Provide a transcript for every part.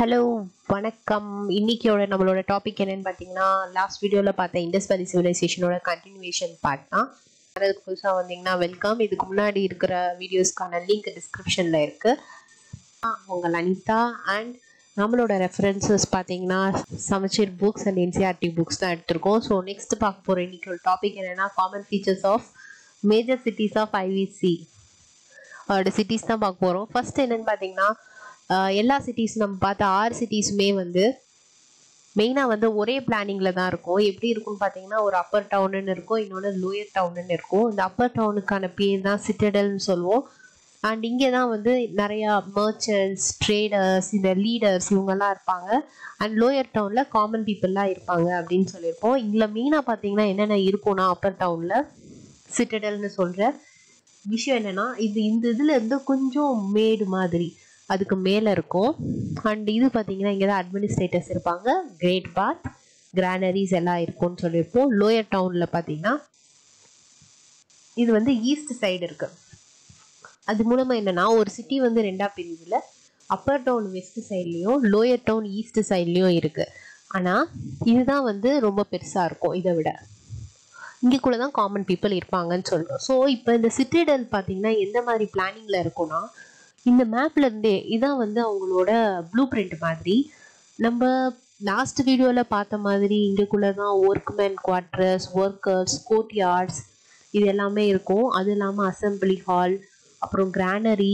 Hello, வணக்கம். இன்னைக்கோட நம்மளோட topic என்னன்னு பாத்தீங்கன்னா, லாஸ்ட் வீடியோல பார்த்த இண்டஸ் வேலி சிவிலைசேஷனோட கண்டினியூவேஷன் பார்ட் தான். அதுக்கு புதுசா வந்தீங்கன்னா வெல்கம். இதுக்கு முன்னாடி இருக்கிற வீடியோஸ்க்கான லிங்க் டிஸ்கிரிப்ஷன்ல இருக்கு. உங்க லலிதா அண்ட் நம்மளோட ரெஃபரன்சஸ் பார்த்தீங்கன்னா சமச்சீர் புக்ஸ் அண்ட் என்சிஆர்டி புக்ஸ் தான் எடுத்திருக்கோம். ஸோ நெக்ஸ்ட் பார்க்க போகிற இன்னைக்கு ஒரு டாபிக் என்னென்னா, common features of major cities of IVC அதோட சிட்டிஸ் தான் பார்க்க போகிறோம். ஃபர்ஸ்ட் என்னென்னு பார்த்தீங்கன்னா, எல்லா சிட்டிஸும் நம்ம பார்த்த 6 சிட்டிஸுமே வந்து மெயினாக வந்து ஒரே பிளானிங்கில் தான் இருக்கும். எப்படி இருக்கும்னு பார்த்தீங்கன்னா, ஒரு அப்பர் டவுனுன்னு இருக்கும், இன்னொன்று லோயர் டவுனுன்னு இருக்கும். இந்த அப்பர் டவுனுக்கான பேர் தான் சிட்டடல்னு சொல்லுவோம். அண்ட் இங்கே தான் வந்து நிறையா மர்ச்சன்ட்ஸ், ட்ரேடர்ஸ், இந்த லீடர்ஸ் இவங்கெல்லாம் இருப்பாங்க. அண்ட் லோயர் டவுனில் காமன் பீப்புளெலாம் இருப்பாங்க அப்படின்னு சொல்லியிருப்போம். இதில் மெயினாக பார்த்தீங்கன்னா என்னென்ன இருக்கும்னா, அப்பர் டவுனில் சிட்டடல்னு சொல்கிற விஷயம் என்னென்னா, இந்த இதுலேருந்து கொஞ்சம் மேடு மாதிரி அதுக்கு மேலே இருக்கும். அண்ட் இது பார்த்தீங்கன்னா இங்கே தான் அட்மினிஸ்ட்ரேட்டர்ஸ் இருப்பாங்க, கிரேட் பாத், கிரானரிஸ் எல்லாம் இருக்கும்னு சொல்லியிருப்போம். லோயர் டவுனில் பார்த்தீங்கன்னா இது வந்து ஈஸ்ட் சைடு இருக்குது. அது மூலமாக என்னென்னா, ஒரு சிட்டி வந்து ரெண்டாக பிரிவுல அப்பர் டவுன் வெஸ்ட் சைட்லேயும் லோயர் டவுன் ஈஸ்ட் சைட்லேயும் இருக்குது. ஆனால் இதுதான் வந்து ரொம்ப பெருசாக இருக்கும். இதை விட இங்கே கூட தான் காமன் பீப்புள் இருப்பாங்கன்னு சொல்கிறோம். ஸோ இப்போ இந்த சிட்டிடல் பார்த்தீங்கன்னா எந்த மாதிரி பிளானிங்கில் இருக்கும்னா, இந்த மேப்லேருந்தே இதான் வந்து அவங்களோட ப்ளூ பிரிண்ட் மாதிரி. நம்ம லாஸ்ட் வீடியோவில் பார்த்த மாதிரி இங்கேக்குள்ளே தான் ஒர்க்மேன் குவார்டர்ஸ், ஒர்க்கர்ஸ், கோர்ட்யார்ட்ஸ் இது எல்லாமே இருக்கும். அது இல்லாமல் அசம்பிளி ஹால், அப்புறம் கிரானரி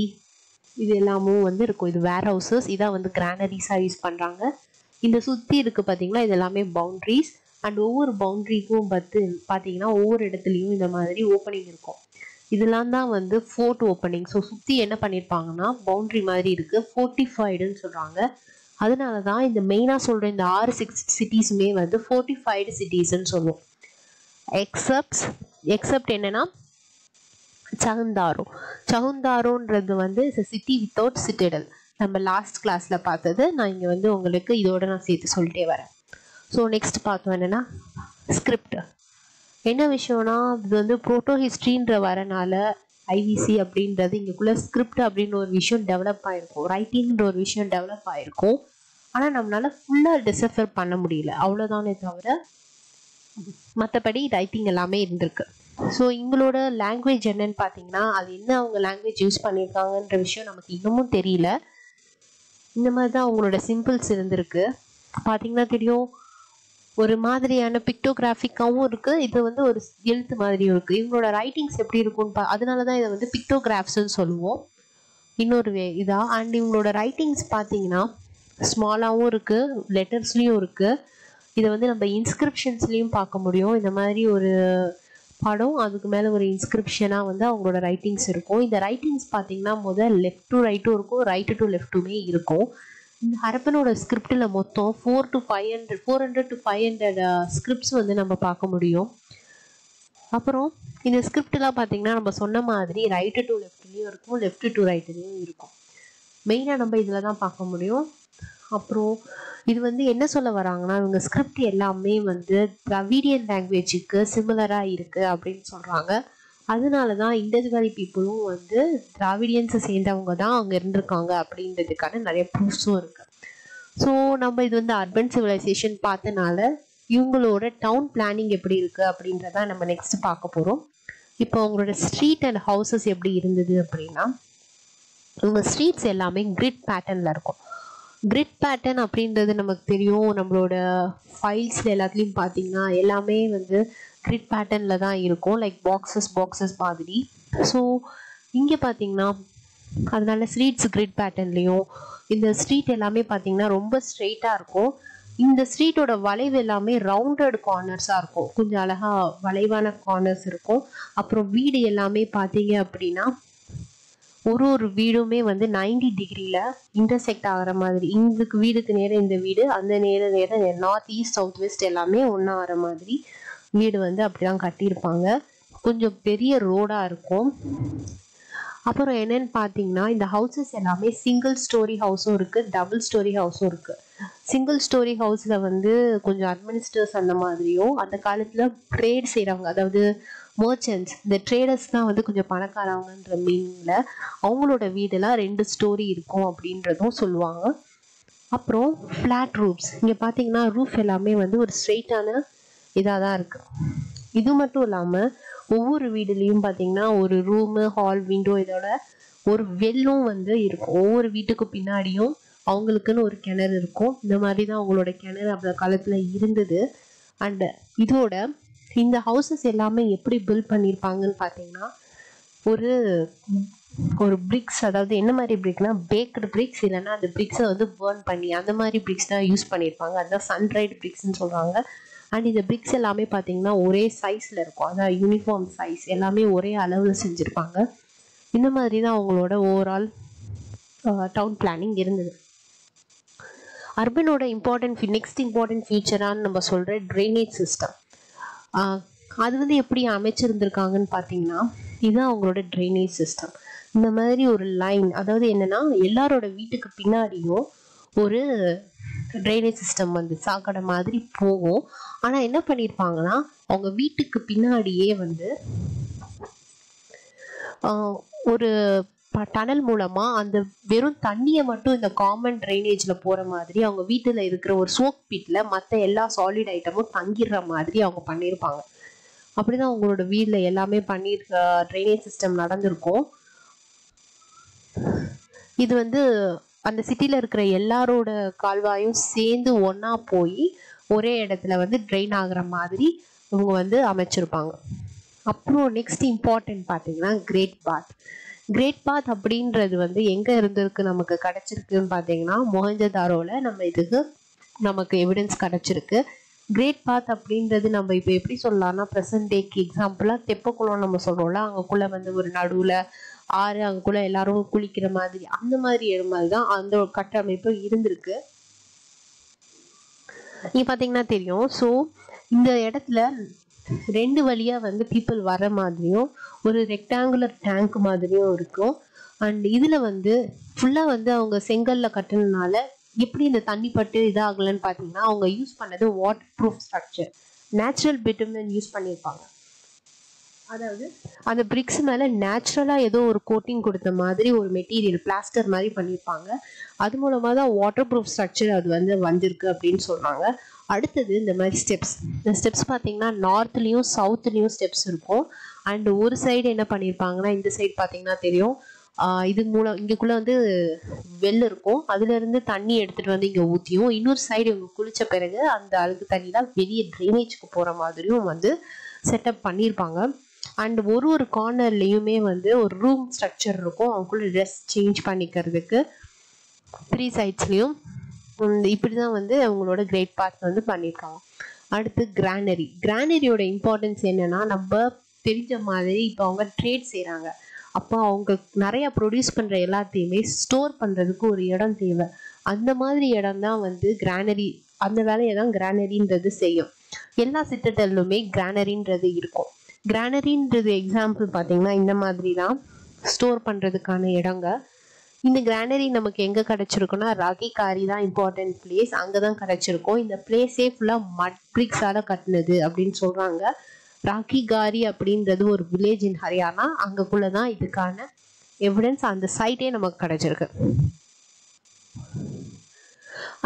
இது எல்லாமும் வந்து இருக்கும். இது வேர் ஹவுசஸ், இதான் வந்து கிரானரிஸாக யூஸ் பண்ணுறாங்க. இந்த சுற்றி இருக்குது பார்த்தீங்களா, இது எல்லாமே பவுண்ட்ரிஸ். அண்ட் ஒவ்வொரு பவுண்ட்ரிக்கும் பார்த்தீங்கன்னா ஒவ்வொரு இடத்துலையும் இந்த மாதிரி ஓப்பனிங் இருக்கும். இதெல்லாம் தான் வந்து ஃபோர்ட் ஓப்பனிங். ஸோ சுற்றி என்ன பண்ணியிருப்பாங்கன்னா பவுண்ட்ரி மாதிரி இருக்குது, ஃபோர்ட்டிஃபைடுன்னு சொல்கிறாங்க. அதனால தான் இந்த மெயினாக சொல்கிற இந்த 6 சிட்டிஸுமே வந்து ஃபோர்ட்டிஃபைடு சிட்டிஸ்ன்னு சொல்லுவோம். எக்ஸப்ட் என்னென்னா சகுந்தாரோ. சகுந்தாரோன்றது வந்து சிட்டி வித்தவுட் சிட்டிடல். நம்ம லாஸ்ட் கிளாஸ்ல பார்த்தது நான் இங்கே வந்து உங்களுக்கு இதோட நான் சேர்த்து சொல்லிட்டே வரேன். ஸோ நெக்ஸ்ட் பார்த்தோம் என்னன்னா ஸ்கிரிப்ட். என்ன விஷயம்னா, இது வந்து புரோட்டோ ஹிஸ்ட்ரின்ற வரனால ஐவிசி அப்படின்றது இங்கக்குள்ள ஸ்கிரிப்ட் அப்படின்னு ஒரு விஷயம் டெவலப் ஆகிருக்கும், ரைட்டிங்ன்ற ஒரு விஷயம் டெவலப் ஆகிருக்கும். ஆனால் நம்மளால ஃபுல்லாக டிசஃபர் பண்ண முடியல, அவ்வளோதானே தவிர மற்றபடி ரைட்டிங் எல்லாமே இருந்திருக்கு. ஸோ இவங்களோட லாங்குவேஜ் என்னன்னு பார்த்தீங்கன்னா, அது என்ன அவங்க லாங்குவேஜ் யூஸ் பண்ணியிருக்காங்கன்ற விஷயம் நமக்கு இன்னமும் தெரியல. இந்த மாதிரி தான் அவங்களோட சிம்பிள்ஸ் இருந்திருக்கு. பார்த்தீங்கன்னா தெரியும், ஒரு மாதிரியான பிக்டோகிராஃபிக்காகவும் இருக்குது, இது வந்து ஒரு எழுத்து மாதிரியும் இருக்குது. இவங்களோட ரைட்டிங்ஸ் எப்படி இருக்கும்னு அதனால தான் இதை வந்து பிக்டோகிராஃப்ஸ்ன்னு சொல்லுவோம். இன்னொரு இதாக அண்ட் இவங்களோட ரைட்டிங்ஸ் பார்த்தீங்கன்னா ஸ்மாலாகவும் இருக்குது, லெட்டர்ஸ்லேயும் இருக்குது. இதை வந்து நம்ம இன்ஸ்கிரிப்ஷன்ஸ்லேயும் பார்க்க முடியும். இந்த மாதிரி ஒரு படம், அதுக்கு மேலே ஒரு இன்ஸ்கிரிப்ஷனாக வந்து அவங்களோட ரைட்டிங்ஸ் இருக்கும். இந்த ரைட்டிங்ஸ் பார்த்தீங்கன்னா லெஃப்ட் டு ரைட்டும் இருக்கும், ரைட்டு டு லெஃப்ட்டுமே இருக்கும். இந்த ஹரப்பனோட ஸ்கிரிப்டில் மொத்தம் 400 to 500 ஸ்கிரிப்ட்ஸ் வந்து நம்ம பார்க்க முடியும். அப்புறம் இந்த ஸ்கிரிப்டெலாம் பார்த்தீங்கன்னா நம்ம சொன்ன மாதிரி ரைட்டு டு லெஃப்ட்லேயும் இருக்கும், லெஃப்ட் டு ரைட்லேயும் இருக்கும். மெயினாக நம்ம இதில் தான் பார்க்க முடியும். அப்புறம் இது வந்து என்ன சொல்ல வராங்கன்னா, இவங்க ஸ்கிரிப்ட் எல்லாமே வந்து திராவிடியன் லாங்குவேஜுக்கு சிமிலராக இருக்குது அப்படின்னு சொல்கிறாங்க. அதனால தான் இண்டஸ் வேலி பீப்புளும் வந்து திராவிடியன்ஸை சேர்ந்தவங்க தான் அங்கே இருந்திருக்காங்க அப்படின்றதுக்கான நிறைய ப்ரூஃப்ஸும் இருக்குது. ஸோ நம்ம இது வந்து அர்பன் சிவிலைசேஷன் பார்த்தனால இவங்களோட டவுன் பிளானிங் எப்படி இருக்குது அப்படின்றதான் நம்ம நெக்ஸ்ட் பார்க்க போகிறோம். இப்போ அவங்களோட ஸ்ட்ரீட் அண்ட் ஹவுசஸ் எப்படி இருந்தது அப்படின்னா, இவங்க ஸ்ட்ரீட்ஸ் எல்லாமே கிரிட் பேட்டர்னில் இருக்கும். கிரிட் பேட்டர்ன் அப்படின்றது நமக்கு தெரியும், நம்மளோட ஃபைல்ஸில் எல்லாத்துலேயும் பார்த்தீங்கன்னா எல்லாமே வந்து கிரிட் பேட்டர்னில் தான் இருக்கும், லைக் பாக்ஸஸ் மாதிரி. ஸோ இங்கே பார்த்தீங்கன்னா அதனால ஸ்ட்ரீட்ஸ் கிரிட் பேட்டர்ன்லேயும் இந்த ஸ்ட்ரீட் எல்லாமே பார்த்தீங்கன்னா ரொம்ப ஸ்ட்ரெயிட்டாக இருக்கும். இந்த ஸ்ட்ரீட்டோட வளைவு எல்லாமே ரவுண்டட் கார்னர்ஸாக இருக்கும், கொஞ்சம் அழகாக வளைவான கார்னர்ஸ் இருக்கும். அப்புறம் வீடு எல்லாமே பார்த்தீங்க அப்படின்னா ஒரு வீடுமே வந்து 90 டிகிரியில் இன்டர்செக்ட் ஆகிற மாதிரி, இந்த வீடுக்கு நேரம் இந்த வீடு, அந்த நேரம் நார்த் ஈஸ்ட் சவுத் வெஸ்ட் எல்லாமே ஒன்றா ஆகிற மாதிரி வீடு வந்து அப்படிலாம் கட்டியிருப்பாங்க. கொஞ்சம் பெரிய ரோடாக இருக்கும். அப்புறம் என்னன்னு பார்த்தீங்கன்னா, இந்த ஹவுசஸ் எல்லாமே சிங்கிள் ஸ்டோரி ஹவுஸும் இருக்குது, டபுள் ஸ்டோரி ஹவுஸும் இருக்குது. சிங்கிள் ஸ்டோரி ஹவுஸில் வந்து கொஞ்சம் அட்மினிஸ்ட்ரேட்டர்ஸ் அந்த மாதிரியும், அந்த காலத்தில் ட்ரேட் செய்கிறவங்க, அதாவது மர்ச்சன்ட்ஸ், இந்த ட்ரேடர்ஸ் தான் வந்து கொஞ்சம் பணக்காரவங்கன்ற மீனிங்கில் அவங்களோட வீடெல்லாம் 2 ஸ்டோரி இருக்கும் அப்படின்றதும் சொல்லுவாங்க. அப்புறம் ஃப்ளாட் ரூப்ஸ். இங்கே பார்த்தீங்கன்னா ரூஃப் எல்லாமே வந்து ஒரு ஸ்ட்ரெயிட்டான இதாக தான் இருக்குது. இது மட்டும் இல்லாமல் ஒவ்வொரு வீடுலேயும் பார்த்தீங்கன்னா ஒரு ரூமு, ஹால், விண்டோ இதோட ஒரு வெல்லும் வந்து இருக்கும். ஒவ்வொரு வீட்டுக்கு பின்னாடியும் அவங்களுக்குன்னு ஒரு கிணறு இருக்கும். இந்த மாதிரி தான் அவங்களோட கிணறு அந்த காலத்தில் இருந்தது. அண்ட் இதோட இந்த ஹவுசஸ் எல்லாமே எப்படி பில்ட் பண்ணியிருப்பாங்கன்னு பார்த்தீங்கன்னா ஒரு ஒரு பிரிக்ஸ், அதாவது என்ன மாதிரி பிரிக்னா பேக்கடு பிரிக்ஸ், இல்லைன்னா அந்த பிரிக்ஸை வந்து பேர்ன் பண்ணி அந்த மாதிரி பிரிக்ஸ் தான் யூஸ் பண்ணியிருப்பாங்க. அதுதான் சன்ரைட் பிரிக்ஸ்ன்னு சொல்கிறாங்க. அண்ட் இந்த பிரிக்ஸ் எல்லாமே பார்த்தீங்கன்னா ஒரே சைஸில் இருக்கும், அதான் யூனிஃபார்ம் சைஸ், எல்லாமே ஒரே அளவில் செஞ்சுருப்பாங்க. இந்த மாதிரி தான் அவங்களோட ஓவரால் டவுன் பிளானிங் இருந்தது. அர்பனோட நெக்ஸ்ட் இம்பார்ட்டன்ட் ஃபீச்சரானு நம்ம சொல்கிற ட்ரைனேஜ் சிஸ்டம், அது வந்து எப்படி அமைச்சிருந்துருக்காங்கன்னு பார்த்தீங்கன்னா இதுதான் அவங்களோட ட்ரைனேஜ் சிஸ்டம். இந்த மாதிரி ஒரு லைன், அதாவது என்னென்னா எல்லாரோட வீட்டுக்கு பின்னாடியும் ஒரு ட்ரைனேஜ் சிஸ்டம் வந்து சாக்கடை மாதிரி போகும். ஆனால் என்ன பண்ணியிருப்பாங்கன்னா அவங்க வீட்டுக்கு பின்னாடியே வந்து ஒரு டனல் மூலமாக அந்த வெறும் தண்ணியை மட்டும் இந்த காமன் ட்ரைனேஜில் போகிற மாதிரி அவங்க வீட்டில் இருக்கிற ஒரு சோக் பிட்டில் மற்ற எல்லா சாலிட் ஐட்டமும் தங்கிடுற மாதிரி அவங்க பண்ணியிருப்பாங்க. அப்படி தான் அவங்களோட வீட்டில் எல்லாமே பண்ணியிருக்க ட்ரைனேஜ் சிஸ்டம் நடந்திருக்கும். இது வந்து அந்த சிட்டியில் இருக்கிற எல்லாரோட கால்வாயும் சேர்ந்து ஒன்றா போய் ஒரே இடத்துல வந்து ட்ரெயின் ஆகிற மாதிரி இவங்க வந்து அமைச்சிருப்பாங்க. அப்புறம் நெக்ஸ்ட் இம்பார்ட்டன்ட் பார்த்தீங்கன்னா கிரேட் பாத் அப்படின்றது வந்து எங்கே இருந்திருக்கு நமக்கு கிடச்சிருக்குன்னு பார்த்தீங்கன்னா மொஹஞ்சதாரோவில் நமக்கு எவிடன்ஸ் கிடச்சிருக்கு. கிரேட் பாத் அப்படின்றது நம்ம இப்போ எப்படி சொல்லலாம்னா ப்ரெசன்ட் டேக்கு எக்ஸாம்பிளாக தெப்பக்குளம் நம்ம சொல்கிறோம்ல, அங்கக்குள்ளே வந்து ஒரு நடுவில் ஆறு, அங்கக்குள்ளே எல்லாரும் குளிக்கிற மாதிரி அந்த மாதிரி மாதிரி தான் அந்த ஒரு கட்டமைப்பு இருந்திருக்கு. இங்கே பார்த்தீங்கன்னா தெரியும். ஸோ இந்த இடத்துல ரெண்டு வழியாக வந்து பீப்புள் வர மாதிரியும் ஒரு ரெக்டாங்குலர் டேங்க் மாதிரியும் இருக்கும். அண்ட் இதில் வந்து ஃபுல்லாக வந்து அவங்க செங்கல்ல கட்டினால எப்படி இந்த தண்ணி பட்டு இதாகலன்னு பார்த்தீங்கன்னா அவங்க யூஸ் பண்ணது waterproof structure, natural bitumen use பண்ணியிருப்பாங்க. அதாவது அந்த பிரிக்ஸ் மேலே நேச்சுரலாக ஏதோ ஒரு கோட்டிங் கொடுத்த மாதிரி ஒரு மெட்டீரியல் பிளாஸ்டர் மாதிரி பண்ணியிருப்பாங்க. அது மூலமாக தான் வாட்டர் ப்ரூஃப் ஸ்ட்ரக்சர் அது வந்து வந்திருக்கு அப்படின்னு சொல்கிறாங்க. அடுத்தது இந்த மாதிரி ஸ்டெப்ஸ். இந்த ஸ்டெப்ஸ் பார்த்தீங்கன்னா நார்த்லேயும் சவுத்துலேயும் ஸ்டெப்ஸ் இருக்கும். அண்டு ஒரு சைடு என்ன பண்ணியிருப்பாங்கன்னா இந்த சைடு பார்த்தீங்கன்னா தெரியும், இது மூலம் இங்கேக்குள்ளே வந்து வெள்ளம் இருக்கும், அதுலேருந்து தண்ணி எடுத்துகிட்டு வந்து இங்கே ஊற்றியும் இன்னொரு சைடு இவங்க குளித்த பிறகு அந்த அழுக்கு தண்ணிலாம் வெளியே ட்ரைனேஜுக்கு போகிற மாதிரியும் வந்து செட்டப் பண்ணியிருப்பாங்க. அண்ட் ஒரு கார்னர்லேயுமே வந்து ஒரு ரூம் ஸ்ட்ரக்சர் இருக்கும், அவங்களுக்குள்ள ட்ரெஸ் சேஞ்ச் பண்ணிக்கிறதுக்கு. த்ரீ சைட்ஸ்லேயும் இப்படி தான் வந்து அவங்களோட கிரேட் பாத் வந்து பண்ணியிருக்காங்க. அடுத்து கிரானரியோட இம்பார்ட்டன்ஸ் என்னென்னா நம்ம தெரிஞ்ச மாதிரி இப்போ அவங்க ட்ரேட் செய்கிறாங்க, அப்போ அவங்க நிறையா ப்ரொடியூஸ் பண்ணுற எல்லாத்தையுமே ஸ்டோர் பண்ணுறதுக்கு ஒரு இடம் தேவை. அந்த மாதிரி இடம் தான் வந்து கிரானரி, அந்த வேலையை தான் கிரானரின்றது செய்யும். எல்லா சிட்டடல்லுமே கிரானரின்றது இருக்கும். கிரானரின்றது எக்ஸாம்பிள் பார்த்தீங்கன்னா இந்த மாதிரி தான் ஸ்டோர் பண்ணுறதுக்கான இடங்க. இந்த கிரானரி நமக்கு எங்கே கிடச்சிருக்குன்னா ராகிகாரி தான் இம்பார்ட்டன்ட் பிளேஸ், அங்கே தான் கிடச்சிருக்கும். இந்த பிளேஸே ஃபுல்லாக மட் பிரிக்ஸால் கட்டினது அப்படின்னு சொல்கிறாங்க. ராகிகாரி அப்படின்றது ஒரு வில்லேஜ் இன் ஹரியானா, அங்கக்குள்ளே தான் இதுக்கான எவிடன்ஸ், அந்த சைட்டே நமக்கு கிடச்சிருக்கு.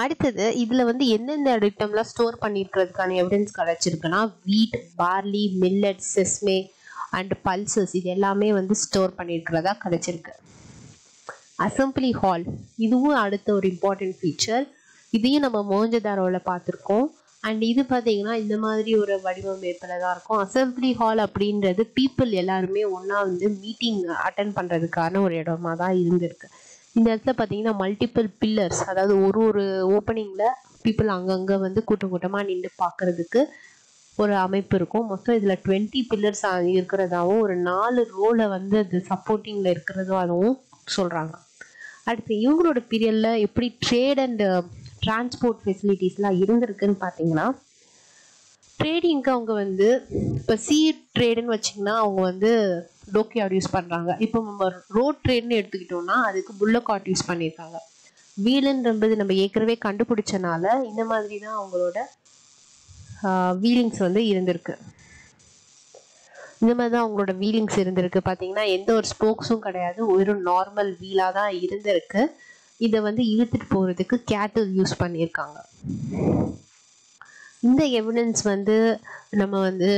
அடுத்தது இதில் வந்து எந்தெந்த ஐட்டம்லாம் ஸ்டோர் பண்ணியிருக்கிறதுக்கான எவிடன்ஸ் கிடச்சிருக்குன்னா wheat, barley, millet, sesame and pulses இது எல்லாமே வந்து ஸ்டோர் பண்ணியிருக்கிறதா கிடச்சிருக்கு. அசம்பிளி ஹால் இதுவும் அடுத்த ஒரு இம்பார்ட்டன்ட் ஃபீச்சர். இதையும் நம்ம மொஹஞ்சதாரோவில் பார்த்துருக்கோம். அண்ட் இது பார்த்தீங்கன்னா இந்த மாதிரி ஒரு வடிவமைப்பில் தான் இருக்கும். அசம்பிளி ஹால் அப்படின்றது பீப்புள் எல்லாருமே ஒன்றா வந்து மீட்டிங் அட்டன் பண்ணுறதுக்கான ஒரு இடமா தான் இருந்திருக்கு. இந்த இடத்துல பார்த்தீங்கன்னா மல்டிபிள் பில்லர்ஸ், அதாவது ஒரு ஓப்பனிங்கில் பீப்புள் அங்கங்கே வந்து கூட்டமாக நின்று பார்க்குறதுக்கு ஒரு அமைப்பு இருக்கும். மொத்தம் இதில் 20 பில்லர்ஸ் இருக்கிறதாகவும் ஒரு 4 ரோவில் வந்து அது சப்போர்ட்டிங்கில் இருக்கிறதாகவும் சொல்கிறாங்க. அடுத்து இவங்களோட பீரியடில் எப்படி ட்ரேட் அண்ட் டிரான்ஸ்போர்ட் ஃபெசிலிட்டிஸ்லாம் இருந்திருக்குன்னு பார்த்தீங்கன்னா ட்ரேடிங்க்கு அவங்க வந்து இப்போ சீ ட்ரேடுன்னு வச்சிங்கன்னா அவங்க வந்து டோக்கியாட் யூஸ் பண்ணுறாங்க. இப்போ நம்ம ரோட் ட்ரேட்னு எடுத்துக்கிட்டோம்னா அதுக்கு புல்லக்காட் யூஸ் பண்ணியிருக்காங்க. வீலுன்றது நம்ம ஏற்கனவே கண்டுபிடிச்சனால இந்த மாதிரி தான் அவங்களோட வீலிங்ஸ் வந்து இருந்திருக்கு. இந்த மாதிரி தான் அவங்களோட வீலிங்ஸ் இருந்திருக்கு. பார்த்தீங்கன்னா எந்த ஒரு ஸ்போக்ஸும் கிடையாது, ஒரு நார்மல் வீலாக தான் இருந்திருக்கு. இதை வந்து இழுத்துட்டு போகிறதுக்கு கேட்டில் யூஸ் பண்ணியிருக்காங்க. இந்த எவிடன்ஸ் வந்து நம்ம வந்து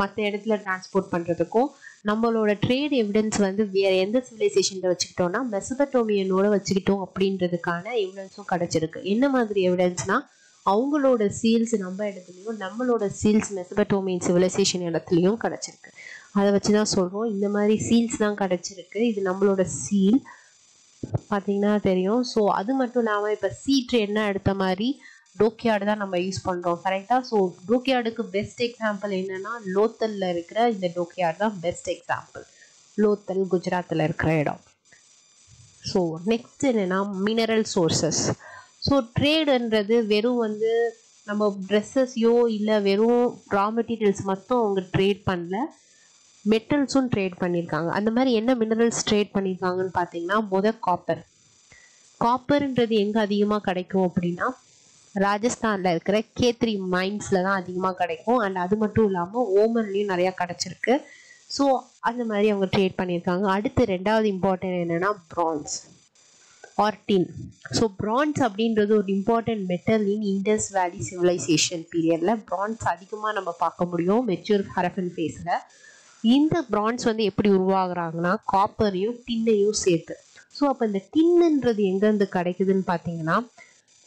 மற்ற இடத்துல டிரான்ஸ்போர்ட் பண்ணுறதுக்கும் நம்மளோட ட்ரேட் எவிடன்ஸ் வந்து வேறு எந்த சிவிலைசேஷனில் வச்சுக்கிட்டோம்னா மெசபடோமியனோட வச்சுக்கிட்டோம் அப்படின்றதுக்கான எவிடன்ஸும் கிடச்சிருக்கு. என்ன மாதிரி எவிடன்ஸ்னால் அவங்களோட சீல்ஸ் நம்ம இடத்துலையும் நம்மளோட சீல்ஸ் மெசபடோமியன் சிவிலைசேஷன் இடத்துலையும் கிடச்சிருக்கு. அதை வச்சு தான் சொல்கிறோம் இந்த மாதிரி சீல்ஸ் தான் கிடச்சிருக்கு. இது நம்மளோட சீல் பார்த்திங்கன்னா தெரியும். ஸோ அது மட்டும் இல்லாமல் இப்போ சீ ட்ரேட்னா எடுத்த மாதிரி டோக்கியார்டு தான் நம்ம யூஸ் பண்ணுறோம் கரெக்டாக. ஸோ டோக்கியார்டுக்கு பெஸ்ட் எக்ஸாம்பிள் என்னென்னா லோத்தலில் இருக்கிற இந்த டோக்கியார்டு தான் பெஸ்ட் எக்ஸாம்பிள். லோத்தல் குஜராத்தில் இருக்கிற இடம். ஸோ நெக்ஸ்ட் என்னென்னா மினரல் சோர்ஸஸ். ஸோ ட்ரேடுன்றது வெறும் வந்து நம்ம ட்ரெஸ்ஸஸ்யோ இல்லை வெறும் ரா மெட்டீரியல்ஸ் மட்டும் அவங்க ட்ரேட் பண்ணல, மெட்டல்ஸும் ட்ரேட் பண்ணியிருக்காங்க. அந்த மாதிரி என்ன மினரல்ஸ் ட்ரேட் பண்ணியிருக்காங்கன்னு பார்த்தீங்கன்னா காப்பர். காப்பர்ன்றது எங்கே அதிகமாக கிடைக்கும் அப்படின்னா ராஜஸ்தானில் இருக்கிற K3 மைன்ஸில் தான் அதிகமாக கிடைக்கும். அண்ட் அது மட்டும் இல்லாமல் ஓமன்லேயும் நிறையா கிடச்சிருக்கு. ஸோ அந்த மாதிரி அவங்க ட்ரேட் பண்ணியிருக்காங்க. அடுத்து ரெண்டாவது இம்பார்ட்டன்ட் என்னென்னா bronze or tin. So bronze அப்படின்றது ஒரு important metal in Indies valley civilisation பீரியடில் பிரான்ஸ் அதிகமாக நம்ம பார்க்க முடியும் மெச்சூர் ஹரஃபன் ஃபேஸில். இந்த பிரான்ஸ் வந்து எப்படி உருவாகிறாங்கன்னா காப்பரையும் டின்னையும் சேர்த்து. ஸோ அப்போ இந்த டின்னுன்றது எங்கேருந்து கிடைக்குதுன்னு பார்த்தீங்கன்னா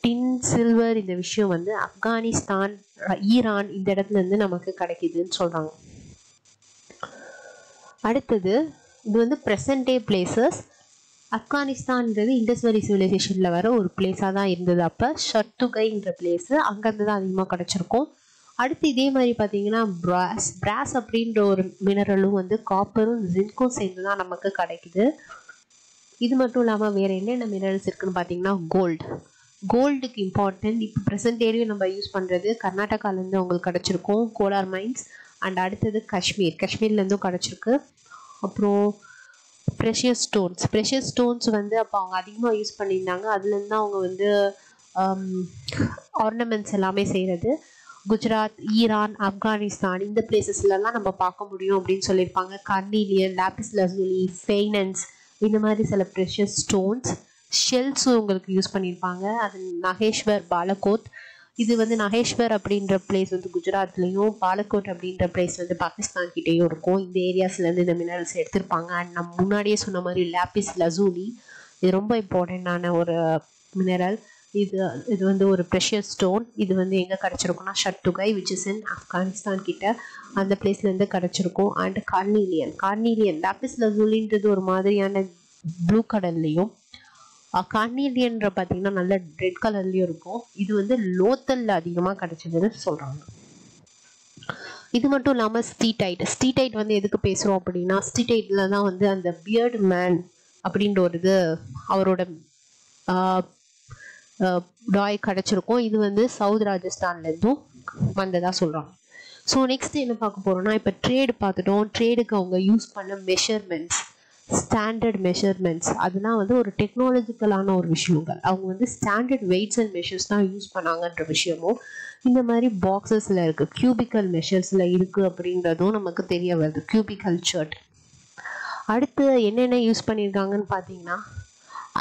டின் சில்வர் இந்த விஷயம் வந்து ஆப்கானிஸ்தான் ஈரான் இந்த இடத்துலேருந்து நமக்கு கிடைக்குதுன்னு சொல்கிறாங்க. அடுத்தது இது வந்து ப்ரெசன்ட் டே பிளேசஸ். ஆப்கானிஸ்தான்றது இண்டஸ் வேலி சிவிலைசேஷனில் வர ஒரு பிளேஸாக தான் இருந்தது. அப்போ ஷர்துகைன்ற பிளேஸு அங்கேருந்து தான் அதிகமாக கிடச்சிருக்கும். அடுத்து இதே மாதிரி பார்த்தீங்கன்னா பிராஸ் அப்படின்ற ஒரு மினரலும் வந்து காப்பரும் ஜிங்கும் சேர்ந்து தான் நமக்கு கிடைக்குது. இது மட்டும் இல்லாமல் வேறு என்னென்ன மினரல்ஸ் இருக்குதுன்னு பார்த்தீங்கன்னா கோல்டு. கோல்டுக்கு இம்பார்ட்டன்ட் இப்போ ப்ரெசென்ட் டேலையும் நம்ம யூஸ் பண்ணுறது கர்நாடகாலேருந்து அவங்களுக்கு கிடச்சிருக்கும் கோலார் மைன்ஸ். அண்ட் அடுத்தது காஷ்மீர்லேருந்தும் கிடச்சிருக்கு. அப்புறம் ப்ரெஷியஸ் ஸ்டோன்ஸ் வந்து அப்போ அவங்க அதிகமாக யூஸ் பண்ணியிருந்தாங்க. அதுலேருந்து அவங்க வந்து ஆர்னமெண்ட்ஸ் எல்லாமே செய்கிறது. குஜராத் ஈரான் ஆப்கானிஸ்தான் இந்த பிளேசஸ்லலாம் நம்ம பார்க்க முடியும் அப்படின்னு சொல்லியிருப்பாங்க. கார்னீலியன் லாபிஸ் லசூலி ஃபெய்னன்ஸ் இந்த மாதிரி சில ப்ரெஷியஸ் ஸ்டோன்ஸ் ஷெல்ஸும் உங்களுக்கு யூஸ் பண்ணியிருப்பாங்க. அது நகேஷ்வர் பாலகோத். இது வந்து நகேஷ்வர் அப்படின்ற பிளேஸ் வந்து குஜராத்லேயும் பாலகோட் அப்படின்ற பிளேஸ் வந்து பாகிஸ்தான் கிட்டேயும் இருக்கும். இந்த ஏரியாஸ்லேருந்து இந்த மினரல்ஸ் எடுத்திருப்பாங்க. அண்ட் நம்ம முன்னாடியே சொன்ன மாதிரி லாபிஸ் லசூலி இது ரொம்ப இம்பார்ட்டண்ட்டான ஒரு மினரல். இது வந்து ஒரு ப்ரெஷியஸ் ஸ்டோன். இது வந்து எங்கே கிடச்சிருக்குன்னா Shortugai which is in Afghanistan கிட்ட அந்த பிளேஸ்லேருந்து கிடச்சிருக்கும். அண்ட் கார்னீலியன் லாபிஸ் லசூலின்றது ஒரு மாதிரியான ப்ளூ கடல்லையும் கார்னீலியன்ற பார்த்தீங்கன்னா நல்ல ரெட் கலர்லேயும் இருக்கும். இது வந்து லோத்தலில் அதிகமாக கிடச்சிதுன்னு சொல்கிறாங்க. இது மட்டும் இல்லாமல் ஸ்டீடைட் வந்து எதுக்கு பேசுகிறோம் அப்படின்னா ஸ்டீடைட்ல தான் வந்து அந்த பியர்டு மேன் அப்படின்ற ஒரு இது அவரோட டாய் கிடச்சிருக்கும். இது வந்து சவுத் ராஜஸ்தான்லேருந்தும் வந்ததாக சொல்கிறாங்க. ஸோ நெக்ஸ்ட் என்ன பார்க்க போகிறோம்னா இப்போ ட்ரேடு பார்த்துட்டோம். ட்ரேடுக்கு அவங்க யூஸ் பண்ண மெஷர்மெண்ட்ஸ் ஸ்டாண்டர்ட் மெஷர்மெண்ட்ஸ் அதெல்லாம் வந்து ஒரு டெக்னாலஜிக்கலான ஒரு விஷயங்கள். அவங்க வந்து ஸ்டாண்டர்ட் வெயிட்ஸ் அண்ட் மெஷர்ஸ் தான் யூஸ் பண்ணாங்கன்ற விஷயமும் இந்த மாதிரி பாக்ஸஸில் இருக்குது கியூபிக்கல் மெஷர்ஸில் இருக்குது அப்படின்றதும் நமக்கு தெரிய வருது. Cubical shirt. அடுத்து என்னென்ன யூஸ் பண்ணியிருக்காங்கன்னு பார்த்தீங்கன்னா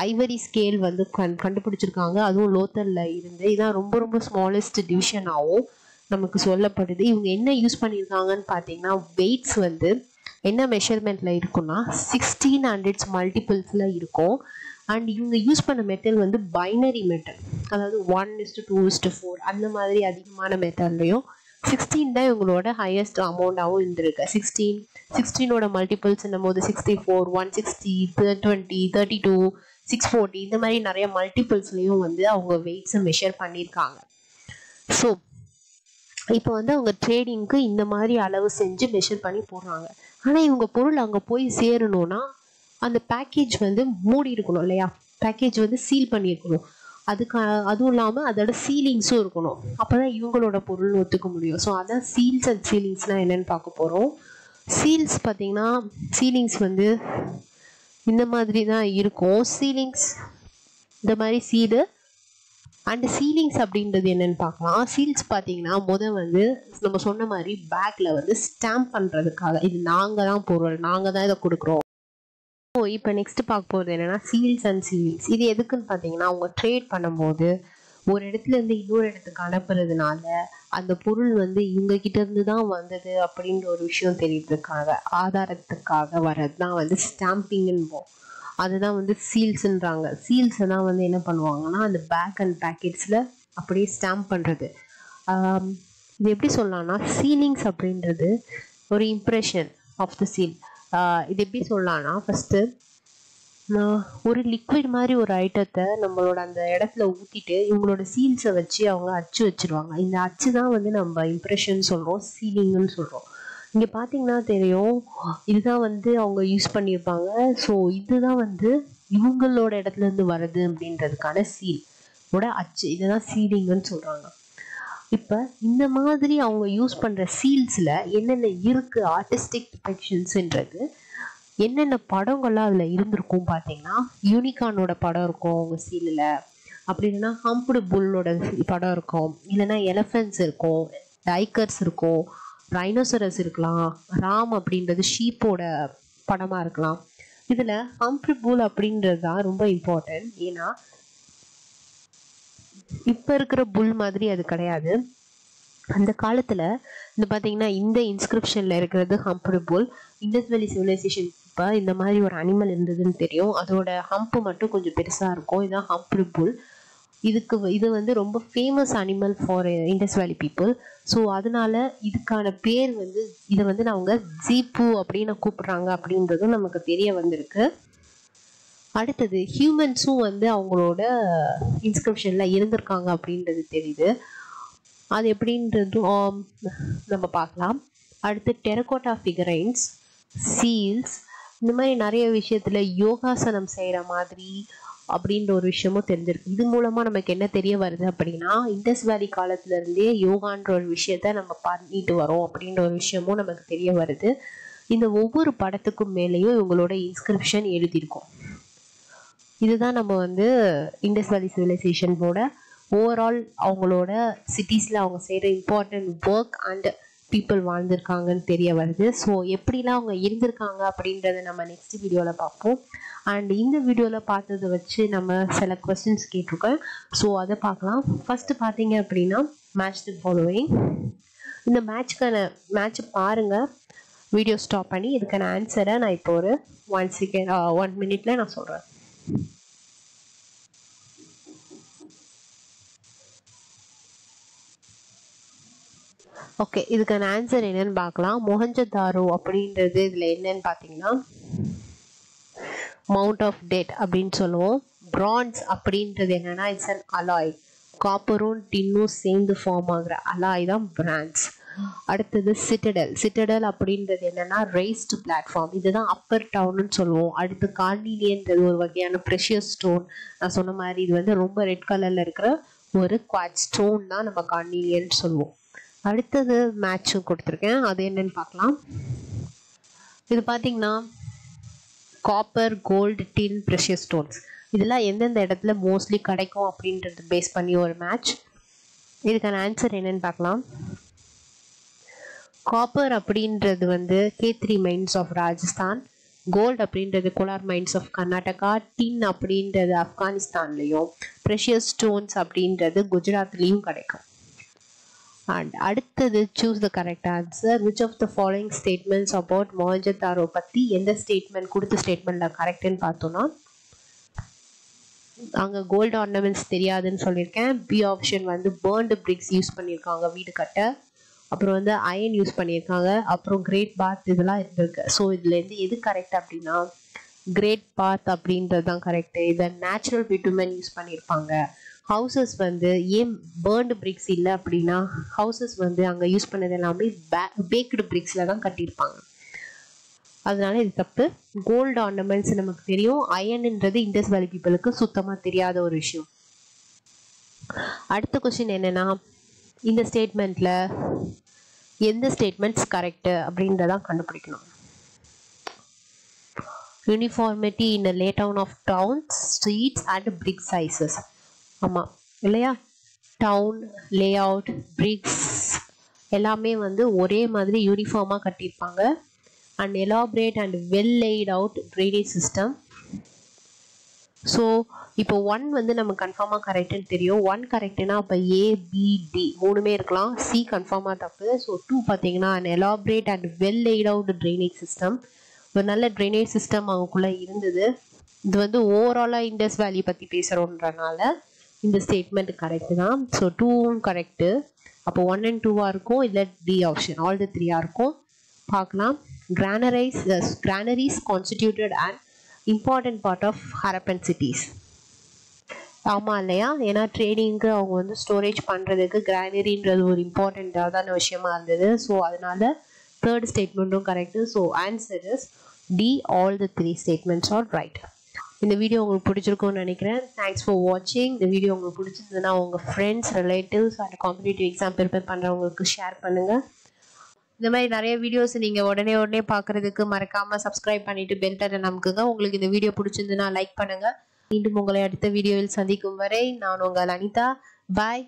ஐவரி ஸ்கேல் வந்து கண்டுபிடிச்சிருக்காங்க. அதுவும் லோத்தலில் இருந்து இதான் ரொம்ப ரொம்ப ஸ்மாலஸ்ட் டிவிஷனாகவும் நமக்கு சொல்லப்படுது. இவங்க என்ன யூஸ் பண்ணியிருக்காங்கன்னு பார்த்தீங்கன்னா வெயிட்ஸ் வந்து என்ன மெஷர்மெண்ட்டில் இருக்குன்னா 16 அண்ட் இட்ஸ் மல்டிபிள்ஸில் இருக்கும். அண்ட் இவங்க யூஸ் பண்ண மெட்டல் வந்து பைனரி மெட்டல், அதாவது 1:2:4 அந்த மாதிரி அதிகமான மெட்டல்லையும் 16 தான் இவங்களோட ஹையஸ்ட் அமௌண்ட்டாகவும் இருந்திருக்கு. 16ஓட மல்டிபிள்ஸ்ன்னும் போது 64 160 20 32 640 இந்த மாதிரி நிறைய மல்டிபிள்ஸ்லையும் வந்து அவங்க வெயிட்ஸை மெஷர் பண்ணியிருக்காங்க. ஸோ இப்போ வந்து அவங்க ட்ரேடிங்க்கு இந்த மாதிரி அளவு செஞ்சு மெஷர் பண்ணி போடுறாங்க. ஆனால் இவங்க பொருள் அங்கே போய் சேரணும்னா அந்த பேக்கேஜ் வந்து மூடி இருக்கணும் இல்லையா, பேக்கேஜ் வந்து சீல் பண்ணியிருக்கணும். அதுவும் இல்லாமல் அதோட சீலிங்ஸும் இருக்கணும். அப்போ தான் இவங்களோட பொருள் ஒத்துக்க முடியும். ஸோ அதான் சீல்ஸ் அண்ட் சீலிங்ஸ்னால் என்னென்னு பார்க்க போகிறோம். சீல்ஸ் பார்த்திங்கன்னா சீலிங்ஸ் வந்து இந்த மாதிரி தான் இருக்கும். சீலிங்ஸ் இந்த மாதிரி சீடு அண்ட் சீலிங்ஸ் அப்படின்றது என்னென்னு பார்க்கலாம். சீல்ஸ் பார்த்தீங்கன்னா வந்து நம்ம சொன்ன மாதிரி பேக்கில் வந்து ஸ்டாம்ப் பண்ணுறதுக்காக இது நாங்கள் தான் பொருள் நாங்கள் தான் இதை கொடுக்குறோம் போய் இப்போ நெக்ஸ்ட் பார்க்க போகிறது என்னென்னா சீல்ஸ் அண்ட் சீல்ஸ். இது எதுக்குன்னு பார்த்தீங்கன்னா அவங்க ட்ரேட் பண்ணும்போது ஒரு இடத்துலேருந்து இன்னொரு இடத்துக்கு அனுப்புறதுனால அந்த பொருள் வந்து இவங்ககிட்டேருந்து தான் வந்தது அப்படின்ற ஒரு விஷயம் தெரியறதுக்காக ஆதாரத்துக்காக வர்றது தான் வந்து ஸ்டாம்பிங்குன்போம். அதுதான் வந்து சீல்ஸுன்றாங்க. சீல்ஸை தான் வந்து என்ன பண்ணுவாங்கன்னா அந்த பேக் அண்ட் பேக்கெட்ஸில் அப்படியே ஸ்டாம்ப் பண்ணுறது. இது எப்படி சொல்லலாம்னா சீலிங்ஸ் அப்படின்றது ஒரு இம்ப்ரெஷன் ஆஃப் த சீல். இது எப்படி சொல்லலாம்னா ஃபஸ்ட்டு ஒரு லிக்விட் மாதிரி ஒரு ஐட்டத்தை நம்மளோட அந்த இடத்துல ஊற்றிட்டு இவங்களோட சீல்ஸை வச்சு அவங்க அச்சு வச்சுருவாங்க. இந்த அச்சு தான் வந்து நம்ம இம்ப்ரெஷன் சொல்கிறோம், சீலிங்குன்னு சொல்கிறோம். இங்கே பார்த்தீங்கன்னா தெரியும் இதுதான் வந்து அவங்க யூஸ் பண்ணியிருப்பாங்க. ஸோ இதுதான் வந்து இவங்களோட இடத்துலேருந்து வருது அப்படின்றதுக்கான சீலோட அச்சு, இதுதான் சீலிங்குன்னு சொல்கிறாங்க. இப்போ இந்த மாதிரி அவங்க யூஸ் பண்ணுற சீல்ஸில் என்னென்ன இருக்குது ஆர்டிஸ்டிக் டிபெக்ஷன்ஸுன்றது, என்னென்ன படங்கள்லாம் அதில் இருந்திருக்கும் பார்த்தீங்கன்னா யூனிகார்னோட படம் இருக்கும் அவங்க சீலில், அப்படி இல்லைன்னா ஹம்புடு புல்லோட படம் இருக்கும், இல்லைன்னா எலஃபென்ட்ஸ் இருக்கும், டைகர்ஸ் இருக்கும், ரைனோசரஸ் இருக்கலாம், ராம் அப்படின்றது ஷீப்போட படமாக இருக்கலாம். இதில் ஹம்புடு புல் அப்படின்றது தான் ரொம்ப இம்பார்ட்டன்ட். ஏன்னா இப்போ இருக்கிற புல் மாதிரி அது கிடையாது. அந்த காலத்தில் இந்த பார்த்தீங்கன்னா இந்த இன்ஸ்கிரிப்ஷனில் இருக்கிறது ஹம்புடு புல். இண்டஸ் வேலி சிவிலைசேஷன் இப்போ இந்த மாதிரி ஒரு அனிமல் இருந்ததுன்னு தெரியும். அதோட ஹம்ப்பு மட்டும் கொஞ்சம் பெருசாக இருக்கும். இதுதான் ஹம்புடு புல். இது வந்து ரொம்ப famous animal for Indies valley people. So அதனால இதுக்கான பேர் வந்து இதை வந்து அவங்க ஜீப்பு அப்படின்னு கூப்பிட்றாங்க அப்படின்றதும் நமக்கு தெரிய வந்திருக்கு. அடுத்தது ஹியூமன்ஸும் வந்து அவங்களோட இன்ஸ்கிரிப்ஷனில் இருந்திருக்காங்க அப்படின்றது தெரியுது. அது எப்படின்றதும் நம்ம பார்க்கலாம். அடுத்து டெரகோட்டா ஃபிகரைன்ஸ், சீல்ஸ், இந்த மாதிரி நிறைய விஷயத்தில் யோகாசனம் செய்கிற மாதிரி அப்படின்ற ஒரு விஷயமும் தெரிஞ்சிருக்கு. இது மூலமாக நமக்கு என்ன தெரிய வருது அப்படின்னா இண்டஸ் வேலி காலத்துலேருந்தே யோகான்ற ஒரு விஷயத்த நம்ம பண்ணிட்டு வரோம் அப்படின்ற ஒரு விஷயமும் நமக்கு தெரிய வருது. இந்த ஒவ்வொரு படத்துக்கும் மேலேயும் இவங்களோட இன்ஸ்கிரிப்ஷன் எழுதியிருக்கோம். இதுதான் நம்ம வந்து இண்டஸ் வேலி சிவிலைசேஷனோட ஓவரால் அவங்களோட சிட்டிஸில் அவங்க செய்கிற இம்பார்ட்டன்ட் ஒர்க் அண்ட் பீப்புள் வாழ்ந்திருக்காங்கன்னு தெரிய வருது. ஸோ எப்படிலாம் அவங்க இருந்திருக்காங்க அப்படின்றத நம்ம நெக்ஸ்ட் வீடியோவில் பார்ப்போம். அண்ட் இந்த வீடியோவில் பார்த்ததை வச்சு நம்ம சில கொஸ்டின்ஸ் கேட்டிருக்கோம். ஸோ அதை பார்க்கலாம். ஃபஸ்ட்டு பார்த்தீங்க அப்படின்னா மேட்ச் தி ஃபாலோவிங். இந்த மேட்சை பாருங்கள், வீடியோ ஸ்டாப் பண்ணி இதுக்கான ஆன்சரை நான் இப்போ ஒரு 1 மினிட்ல நான் சொல்கிறேன். ஓகே, இதுக்கான ஆன்சர் என்னன்னு பார்க்கலாம். மொஹஞ்சதாரோ அப்படின்றது இதில் என்னன்னு பார்த்தீங்கன்னா மவுண்ட் ஆஃப் டெட் அப்படின்னு சொல்லுவோம். பிரான்ஸ் அப்படின்றது என்னன்னா இட்ஸ் அன் அலாய், காப்பரும் டின்னும் சேர்ந்து ஃபார்ம் ஆகிற அலாய் தான் பிரான்ஸ். அடுத்தது சிட்டடல். சிட்டடல் அப்படின்றது என்னன்னா ரேஸ்டு பிளாட்ஃபார்ம், இதுதான் அப்பர் டவுன்னு சொல்லுவோம். அடுத்து கார்னிலியன்றது ஒரு வகையான ப்ரெஷியஸ் ஸ்டோன். நான் சொன்ன மாதிரி இது வந்து ரொம்ப ரெட் கலர்ல இருக்கிற ஒரு குவாட்ஸ் ஸ்டோன் தான் நம்ம கார்னிலியன் சொல்லுவோம். அடுத்தது மேட்சும் கொடுத்துருக்கேன், அது என்னன்னு பார்க்கலாம். இது பார்த்தீங்கன்னா copper, gold, tin, precious stones இதெல்லாம் எந்தெந்த இடத்துல மோஸ்ட்லி கிடைக்கும் அப்படின்றது பேஸ் பண்ணி ஒரு மேட்ச். இதுக்கான ஆன்சர் என்னன்னு பார்க்கலாம். காப்பர் அப்படின்றது வந்து K3 mines of Rajasthan, gold அப்படின்றது Kolar mines of Karnataka, tin அப்படின்றது ஆப்கானிஸ்தான்லேயும், ப்ரெஷியஸ் ஸ்டோன்ஸ் அப்படின்றது குஜராத்லேயும் கிடைக்கும். அண்ட் அடுத்தது choose the correct answer. Which of the following statements about Mohenjodaro பற்றி எந்த ஸ்டேட்மெண்ட் கொடுத்த ஸ்டேட்மெண்ட்டில் கரெக்டுன்னு பார்த்தோன்னா அங்கே கோல்டு ஆர்னமெண்ட்ஸ் தெரியாதுன்னு சொல்லியிருக்கேன். பி ஆப்ஷன் வந்து பேர்ன்டு பிரிக்ஸ் யூஸ் பண்ணியிருக்காங்க வீடு கட்ட, அப்புறம் வந்து அயன் யூஸ் பண்ணியிருக்காங்க, அப்புறம் கிரேட் பாத் இதெல்லாம் இருந்திருக்கு. ஸோ இதுலேருந்து எது கரெக்ட் அப்படின்னா கிரேட் பாத் அப்படின்றது தான் கரெக்டு. இதை நேச்சுரல் பிட்டுமன் யூஸ் பண்ணியிருப்பாங்க. ஹவுசஸ் வந்து ஏன் பேர்ன்டு பிரிக்ஸ் இல்லை அப்படின்னா ஹவுசஸ் வந்து அங்கே யூஸ் பண்ணது எல்லாமே பேக்டு பிரிக்ஸில் தான் கட்டியிருப்பாங்க, அதனால இது தப்பு. கோல்டு ஆர்னமெண்ட்ஸ் நமக்கு தெரியும். அயன்ன்றது இண்டஸ் வேலி பீப்புளுக்கு சுத்தமாக தெரியாத ஒரு விஷயம். அடுத்த கொஸ்டின் என்னென்னா இந்த ஸ்டேட்மெண்ட்டில் எந்த ஸ்டேட்மெண்ட்ஸ் கரெக்டு அப்படின்றதான் கண்டுபிடிக்கணும். Uniformity in the lay down of towns, streets and brick sizes. ஆமாம் இல்லையா, டவுன் லே அவுட் பிரிக்ஸ் எல்லாமே வந்து ஒரே மாதிரி யூனிஃபார்மாக கட்டியிருப்பாங்க. an elaborate and well laid out drainage system. So இப்போ 1 வந்து நம்ம கன்ஃபார்மா கரெக்ட்னு தெரியும். 1 கரெக்ட்னா அப்ப A B D மூணுமே இருக்கலாம். C கன்ஃபார்மா தப்பு. சோ 2 பாத்தீங்கன்னா an elaborate and well laid out drainage system. ஒரு நல்ல drainage system அவங்களுக்குள்ள இருந்தது. இது வந்து ஓவராலா இண்டஸ் வேலி பத்தி பேசறோம்ன்றனால இந்த ஸ்டேட்மென்ட் கரெக்ட் தான். சோ 2வும் கரெக்ட். அப்ப 1 and 2 ஆ இருக்கும். இல்ல D ஆப்ஷன் ஆல் தி 3 ஆ இருக்கும். பார்க்கலாம். Granaries constituted an important part of Harappan cities. ஆமா இல்லையா, ஏன்னா ட்ரேடிங்க்கு அவங்க வந்து ஸ்டோரேஜ் பண்ணுறதுக்கு கிரானரின்றது ஒரு இம்பார்ட்டண்ட்டான விஷயமா இருந்தது. ஸோ அதனால தேர்ட் ஸ்டேட்மெண்ட்டும் correct. So answer is D. All the three statements are right. இந்த வீடியோ உங்களுக்கு பிடிச்சிருக்கும்னு நினைக்கிறேன். தேங்க்ஸ் ஃபார் வாட்சிங். இந்த வீடியோ உங்களுக்கு பிடிச்சிருந்ததுன்னா உங்கள் friends, relatives and competitive exam prepare பண்ணுறவங்களுக்கு ஷேர் பண்ணுங்கள். இந்த மாதிரி நிறைய வீடியோஸ் நீங்கள் உடனே பார்க்குறதுக்கு மறக்காமல் சப்ஸ்கிரைப் பண்ணிட்டு பெல் பட்டனை அமுக்குங்க. உங்களுக்கு இந்த வீடியோ பிடிச்சிருந்ததுன்னா லைக் பண்ணுங்கள். மீண்டும் உங்களை அடுத்த வீடியோவில் சந்திக்கும் வரை நான் உங்கள் அனிதா. பாய்.